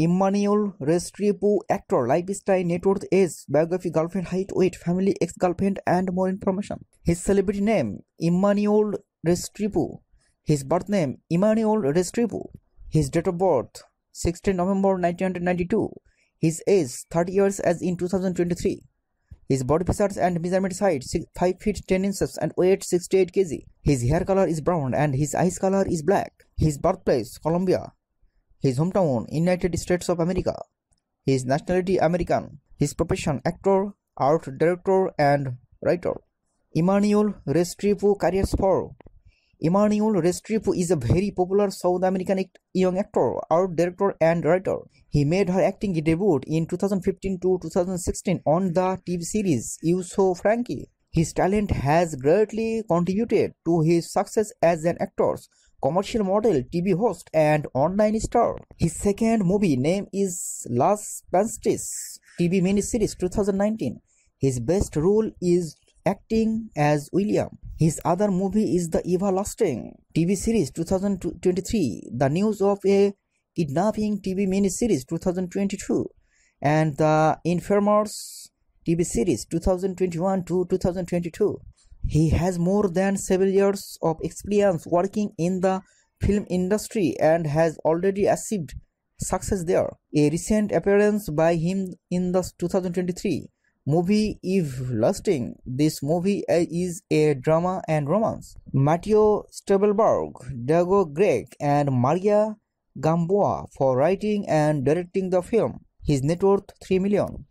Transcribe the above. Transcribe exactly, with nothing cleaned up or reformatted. Emmanuel Restrepo, actor, lifestyle, net worth, age, biography, girlfriend, height, weight, family, ex-girlfriend, and more information. His celebrity name, Emmanuel Restrepo. His birth name, Emmanuel Restrepo. His date of birth, sixteenth November nineteen ninety-two. His age, thirty years as in two thousand twenty-three. His body features and measurement height five feet ten inches and weight sixty-eight kilograms. His hair color is brown and his eyes color is black. His birthplace, Colombia. His hometown, United States of America. His nationality, American. His profession, actor, art director and writer. Emmanuel Restrepo career for. Emmanuel Restrepo is a very popular South American act young actor, art director and writer. He made her acting debut in two thousand fifteen to two thousand sixteen on the T V series Yo Soy Franky. His talent has greatly contributed to his success as an actor, commercial model, T V host and online star. His second movie name is Las Pasantes T V miniseries two thousand nineteen. His best role is acting as William. His other movie is the Eva Lasting T V series two thousand twenty-three, the News of a Kidnapping T V miniseries two thousand twenty-two, and the Enfermeras T V series two thousand twenty-one to two thousand twenty-two. He has more than seven years of experience working in the film industry and has already achieved success there. A recent appearance by him in the two thousand twenty-three movie Eva Lasting. This movie is a drama and romance. Matteo Stabelberg, Diego Gregg, and Maria Gamboa for writing and directing the film. His net worth three million.